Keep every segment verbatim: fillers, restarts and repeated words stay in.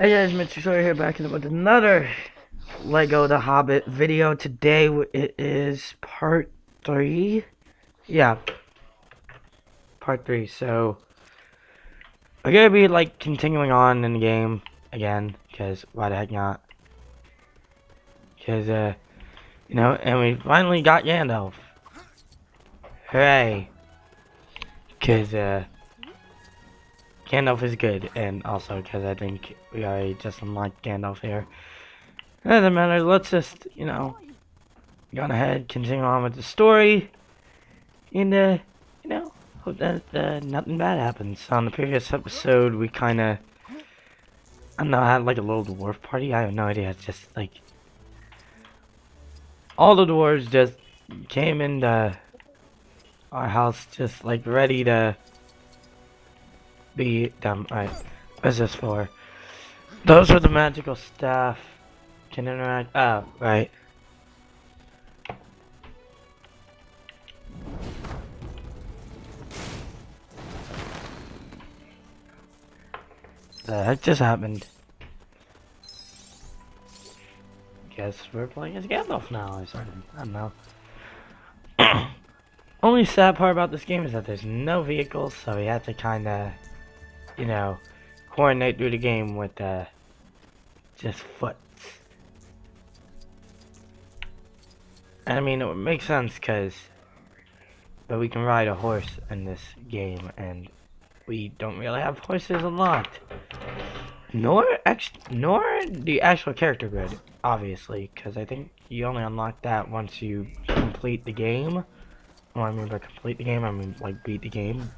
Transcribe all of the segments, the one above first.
Hey guys, Matrix Ori here, back in with another Lego The Hobbit video. Today it is part three. Yeah, part three. So I'm gonna be like continuing on in the game again, because why the heck not? Because uh, you know, and we finally got Gandalf. Hooray! Because uh. Gandalf is good, and also because I think we already just unlocked Gandalf here. Doesn't matter, let's just, you know, go on ahead, continue on with the story, and, uh, you know, hope that uh, nothing bad happens. On the previous episode, we kind of, I don't know, I had like a little dwarf party, I have no idea, it's just like, all the dwarves just came into our house just like ready to be dumb. Alright, what's this for? Those are the magical staff. Can interact. Oh, right. The heck just happened? Guess we're playing as Gandalf now or something. I don't know. Only sad part about this game is that there's no vehicles, so we have to kinda, you know, coordinate through the game with uh, just foot. And I mean, it would make sense because, but we can ride a horse in this game, and we don't really have horses unlocked, nor ex nor the actual character grid, obviously, because I think you only unlock that once you complete the game. Well, I mean by complete the game, I mean like beat the game.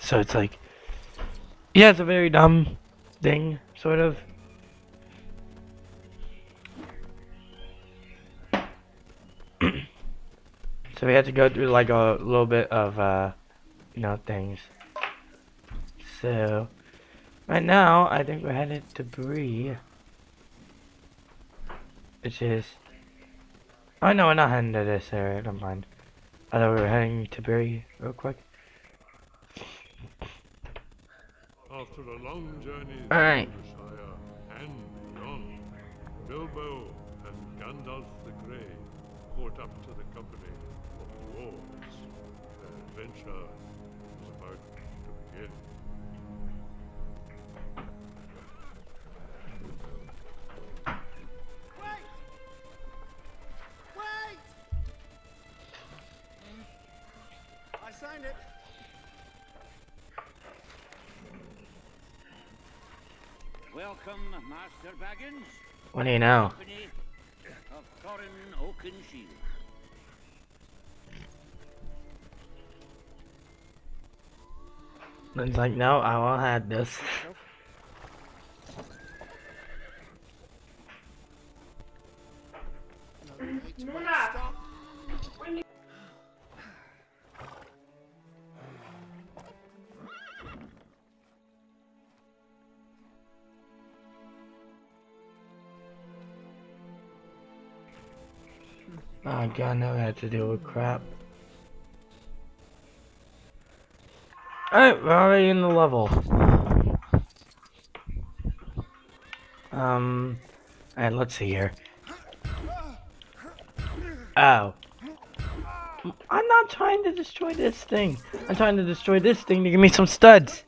So it's like, yeah, it's a very dumb thing, sort of. So we had to go through like a little bit of, uh, you know, things. So, right now, I think we're headed to Bree. Which is, oh no, we're not heading to this area, never mind. I thought we were heading to Bree real quick. After a long journey through right. the Shire and beyond, Bilbo and Gandalf the Grey caught up to the company of dwarves. Their adventure was about to begin. Wait! Wait! I signed it. Welcome, Master Baggins. What do you know? Of Thorin Oakenshield. It's like, no, I won't have this. Oh god, now we have to deal with crap. Alright, we're already in the level. Um, alright, let's see here. Oh. I'm not trying to destroy this thing. I'm trying to destroy this thing to give me some studs.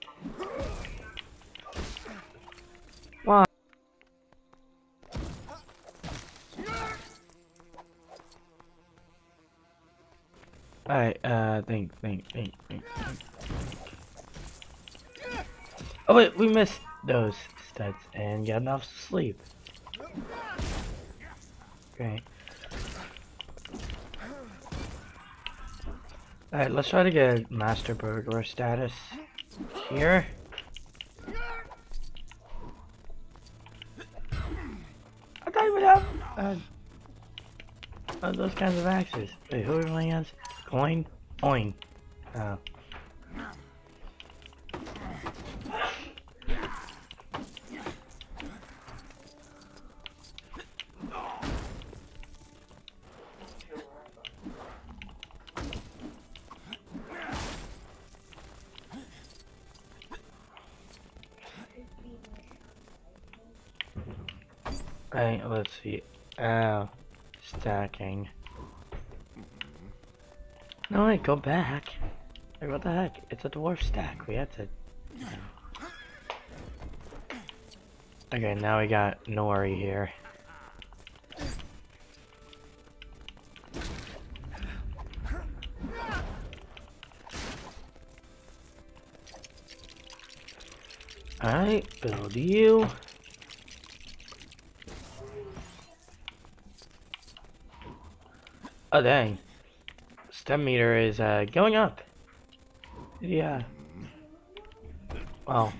Alright, uh, think, think, think, think, think. Oh wait, we missed those studs and got enough sleep. Great. Alright, let's try to get Master Burglar status here. I thought you would have, uh, uh, those kinds of axes. Wait, who are we playing against? Coin? Oin. Oh. Right, let's see. Oh, stacking. No, wait, go back. Wait, what the heck? It's a dwarf stack. We have to. Okay, now we got Nori here. Alright, build you. Oh dang. Stem meter is uh, going up. Yeah. Well,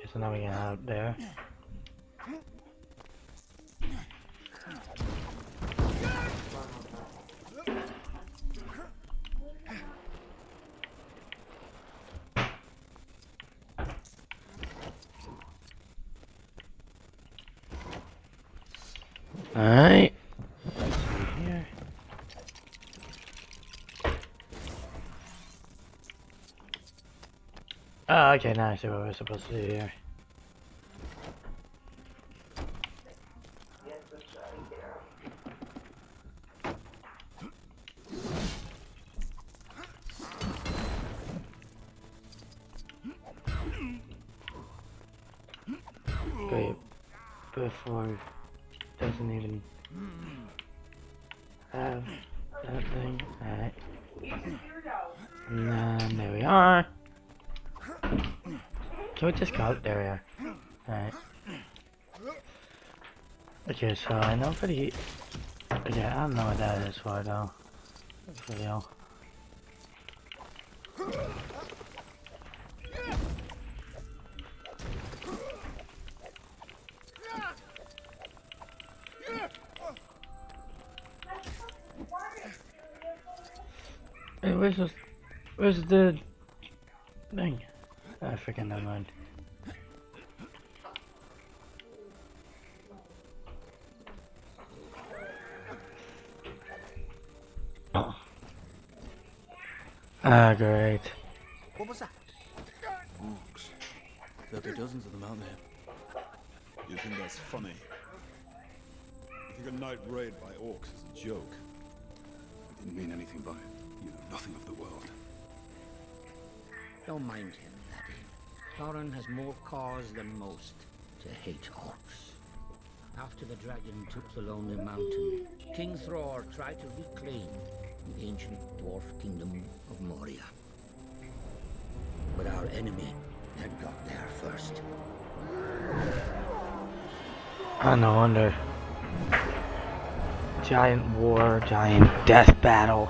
guess now we can head out there. Alright. Let's see here. Oh, okay, now I see what we're supposed to do here. Wait, before... doesn't even have that thing. Alright. And there we are. Can we just go up? There we are. Alright. Okay, so I know for the... Okay, I don't know what that is for though. For real. Where's this, where's the thing? I oh, freaking never mind. Oh. Ah, great. What was that? Orcs. Thirty dozens of them out there. You think that's funny? You think a night raid by orcs is a joke? I didn't mean anything by it. You know nothing of the world. Don't mind him, laddie. Thorin has more cause than most to hate orcs. After the dragon took the Lonely Mountain, King Thror tried to reclaim the ancient dwarf kingdom of Moria. But our enemy had got there first. Ah, no wonder. Giant war, giant death battle.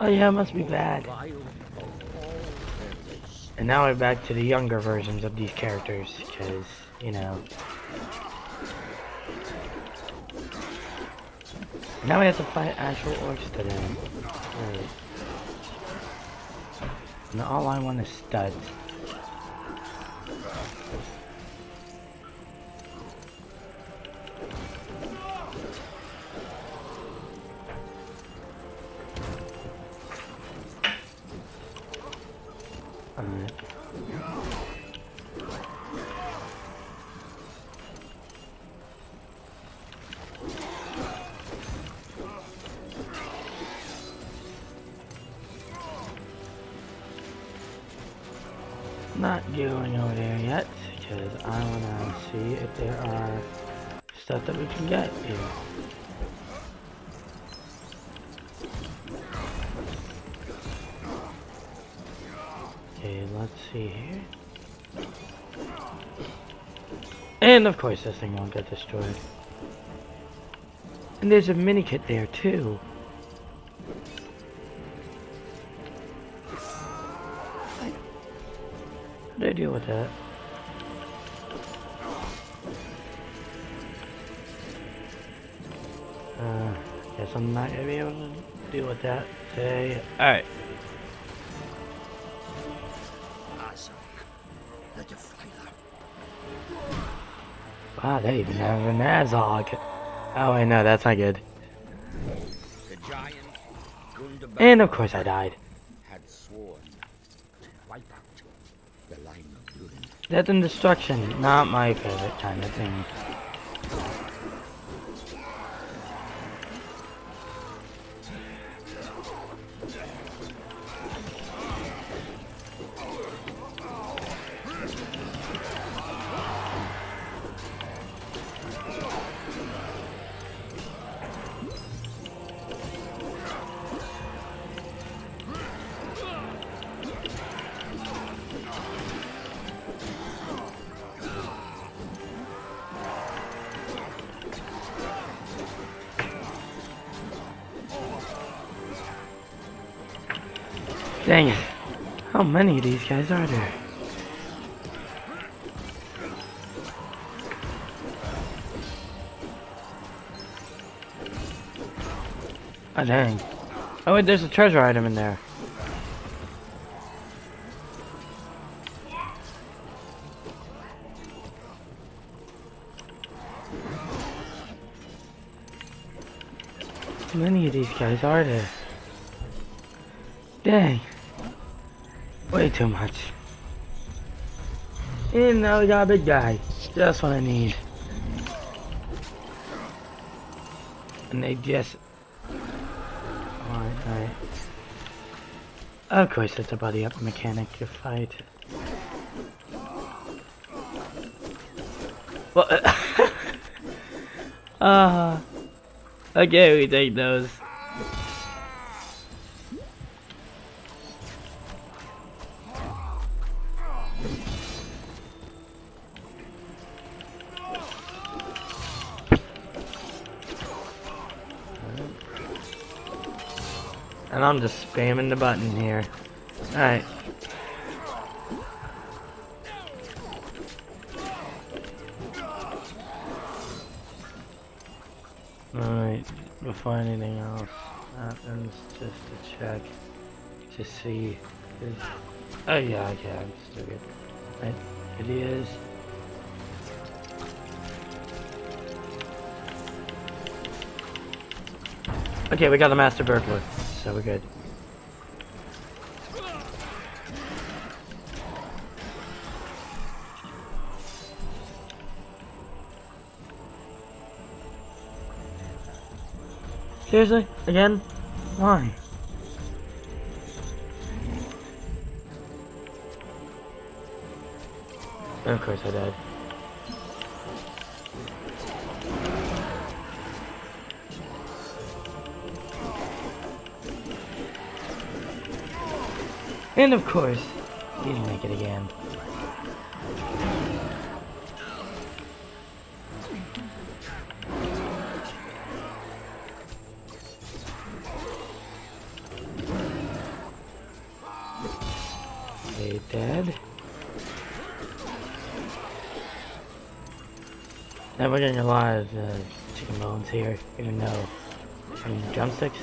Oh yeah, it must be bad. And now we're back to the younger versions of these characters, because, you know. Now we have to fight actual orcs today. Right. And all I want is studs. Not going over there yet, because I wanna see if there are stuff that we can get here. Okay, let's see here. And of course this thing won't get destroyed. And there's a mini kit there too. How do I deal with that? Uh, guess I'm not gonna be able to deal with that today. Alright. Azog the Defiler. Wow, they even have an Azog. Oh, I know, that's not good. The giant and of course I died. Had sworn to wipe out the light Death and destruction, not my favorite kind of thing. Dang it. How many of these guys are there? Oh dang. Oh wait, there's a treasure item in there. How many of these guys are there? Dang. Way too much. And now we got a big guy. Just what I need. And they just... Alright, alright. Of course it's a buddy up mechanic to fight. Well, uh, uh, okay, we take those. And I'm just spamming the button here. Alright. Alright, before anything else happens, just to check to see. Is... Oh, yeah, okay, I'm stupid. Alright, here he is. Okay, we got the Master Burglar. So we're good. Seriously? Again? Why? Of course I died. And of course, he didn't make it again. They dead. Now we're getting a lot of uh, chicken bones here, even though I mean drumsticks.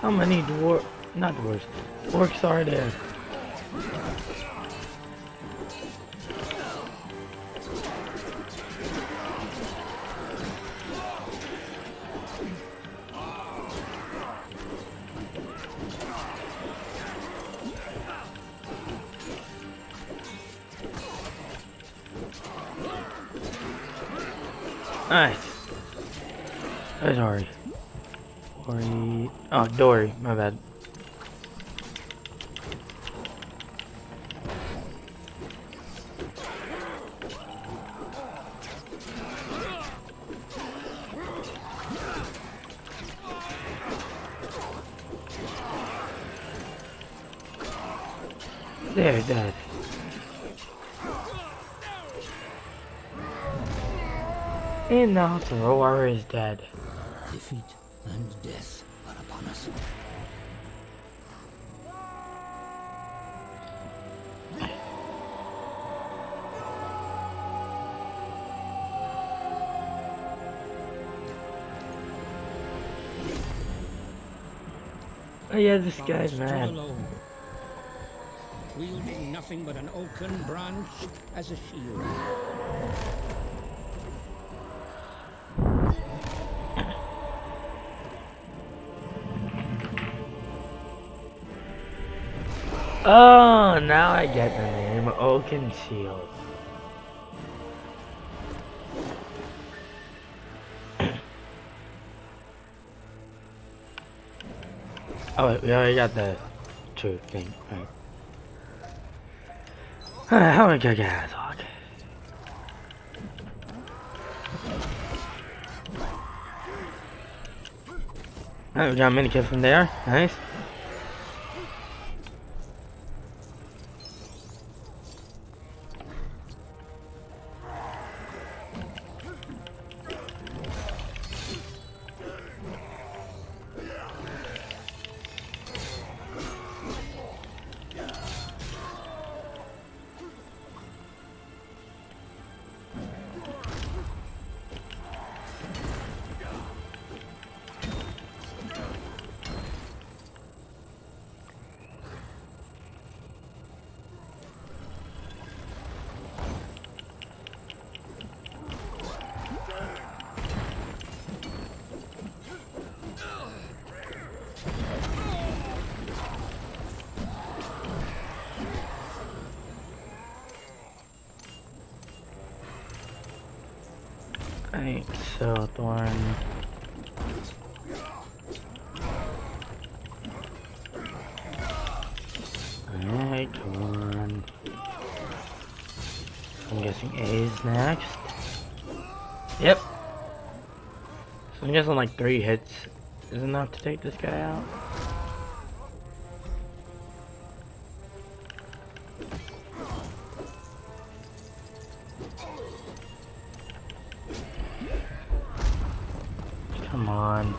How many dwar- not dwarves, orcs are there? Alright. I'm sorry. Ori... Oh, Dory, my bad. There, Dad. And now Thror is dead. Defeat and death. Oh yeah, this guy's mad. Wielding nothing but an oaken branch as a shield. Oh, now I get the name, Oakenshield. Oh wait, we already got the true thing, right? Alright, how am I gonna get Azog? Alright, we got a minikit from there, nice. Alright, so Thorin. Alright, come on. I'm guessing A is next. Yep. So I'm guessing like three hits is enough to take this guy out. Come on.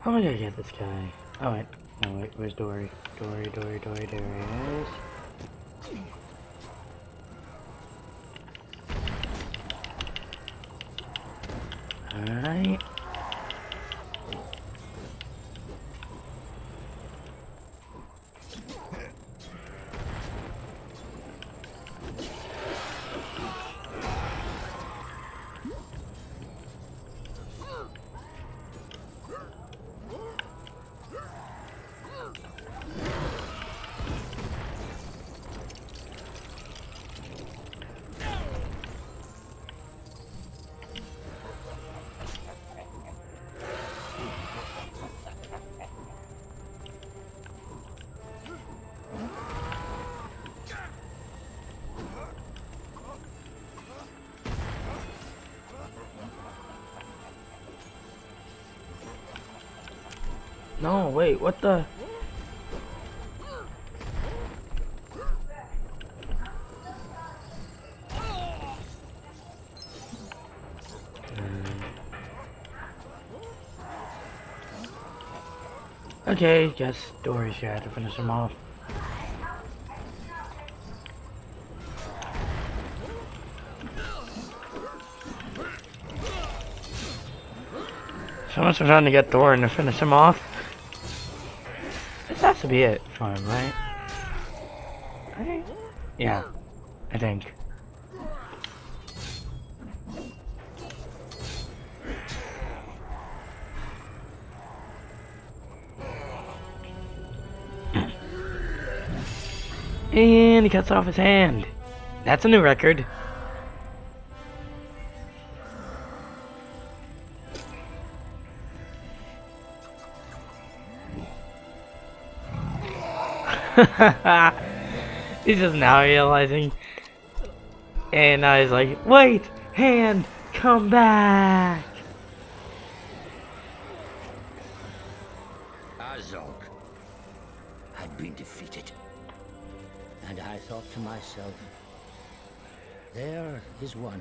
How am I gonna get this guy? Oh wait, no wait, where's Dory? Dory, Dory, Dory, there he is. Alright. No, wait, what the? Okay, guess Dory's here to finish him off. So much for trying to get Thorin to finish him off. This has to be it for him, right? Okay. Yeah, I think. And he cuts off his hand. That's a new record. He's just now realizing, and now he's like, wait, hand, come back. Azog had been defeated, and I thought to myself, there is one.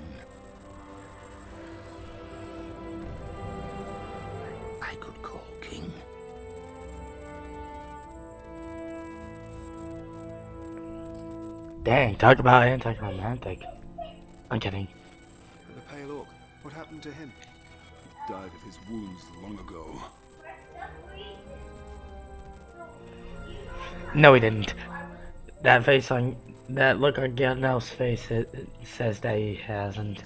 Dang, talk about anti-romantic. I'm kidding. The pale orc, what happened to him? He died of his wounds long ago. No, he didn't. That face on, that look on Gandalf's face, it, it says that he hasn't.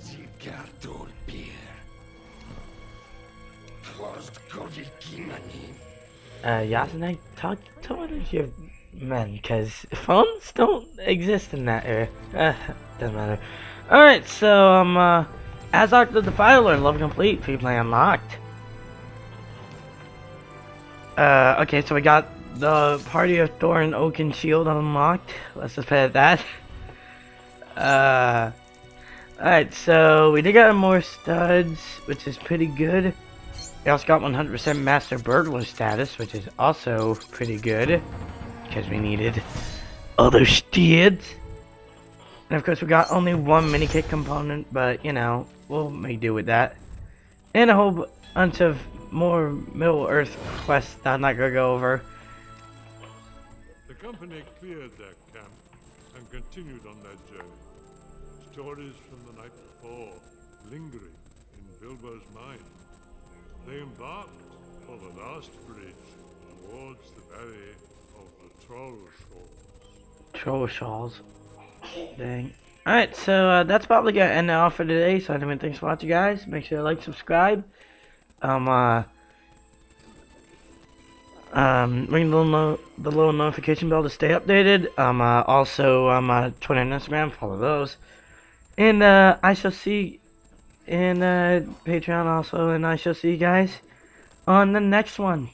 Uh, Yasna, talk to one of your men, cause phones don't exist in that era. Uh, doesn't matter. Alright, so, um, uh, Azog the Defiler, level complete, free play unlocked. Uh, okay, so we got the party of Thorin Oakenshield unlocked. Let's just put it at that. Uh, alright, so we did get more studs, which is pretty good. We also got one hundred percent Master Burglar status, which is also pretty good, because we needed other studs. And of course, we got only one mini kit component, but you know, we'll make do with that. And a whole bunch of more Middle Earth quests that I'm not gonna go over. The company cleared their camp and continued on their journey. Stories from the night before lingering in Bilbo's mind. They embarked for the last bridge towards the valley of the Troll shawls. Troll shawls. Dang. Alright, so uh, that's probably gonna end it off for today. So anyway, thanks for watching, guys. Make sure to like, subscribe. Um, uh, um, ring the little, no the little notification bell to stay updated. Um, uh, also, um, uh, Twitter and Instagram, follow those. And uh, I shall see, and uh, Patreon also, and I shall see you guys on the next one.